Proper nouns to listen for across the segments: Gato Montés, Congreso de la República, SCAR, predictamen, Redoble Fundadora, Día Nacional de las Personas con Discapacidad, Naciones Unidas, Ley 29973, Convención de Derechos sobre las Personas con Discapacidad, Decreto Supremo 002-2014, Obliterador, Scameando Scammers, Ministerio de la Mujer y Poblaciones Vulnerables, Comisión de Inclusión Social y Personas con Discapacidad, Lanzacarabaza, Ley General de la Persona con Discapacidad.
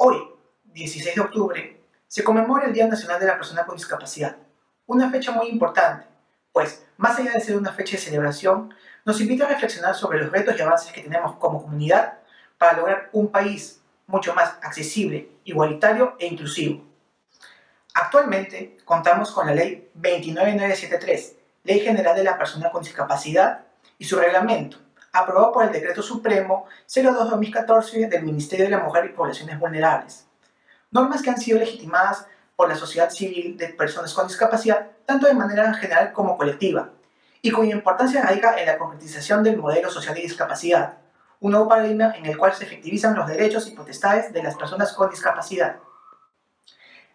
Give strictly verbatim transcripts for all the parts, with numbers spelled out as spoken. Hoy, dieciséis de octubre, se conmemora el Día Nacional de la Persona con Discapacidad, una fecha muy importante, pues, más allá de ser una fecha de celebración, nos invita a reflexionar sobre los retos y avances que tenemos como comunidad para lograr un país mucho más accesible, igualitario e inclusivo. Actualmente, contamos con la Ley dos nueve nueve siete tres, Ley General de la Persona con Discapacidad, y su reglamento, aprobado por el Decreto Supremo cero dos guión dos mil catorce del Ministerio de la Mujer y Poblaciones Vulnerables. Normas que han sido legitimadas por la sociedad civil de personas con discapacidad, tanto de manera general como colectiva, y cuya importancia radica en la concretización del modelo social de discapacidad, un nuevo paradigma en el cual se efectivizan los derechos y potestades de las personas con discapacidad.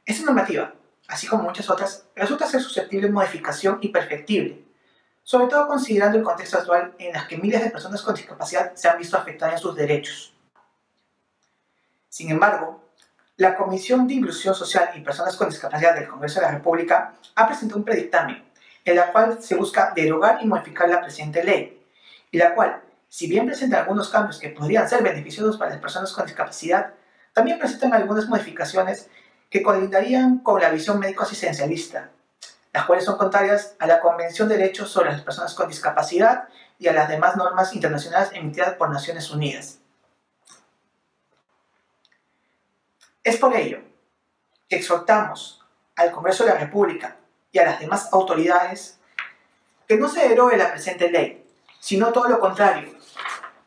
Esta normativa, así como muchas otras, resulta ser susceptible de modificación y perfectible, sobre todo considerando el contexto actual en el que miles de personas con discapacidad se han visto afectadas en sus derechos. Sin embargo, la Comisión de Inclusión Social y Personas con Discapacidad del Congreso de la República ha presentado un predictamen, en la cual se busca derogar y modificar la presente ley, y la cual, si bien presenta algunos cambios que podrían ser beneficiosos para las personas con discapacidad, también presentan algunas modificaciones que colindarían con la visión médico-asistencialista, las cuales son contrarias a la Convención de Derechos sobre las Personas con Discapacidad y a las demás normas internacionales emitidas por Naciones Unidas. Es por ello que exhortamos al Congreso de la República y a las demás autoridades que no se derogue la presente ley, sino todo lo contrario,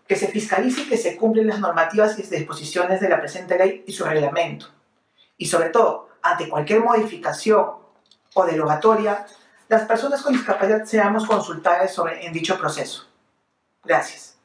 que se fiscalice y que se cumplan las normativas y disposiciones de la presente ley y su reglamento. Y sobre todo, ante cualquier modificación o derogatoria, las personas con discapacidad seamos consultadas sobre en dicho proceso. Gracias.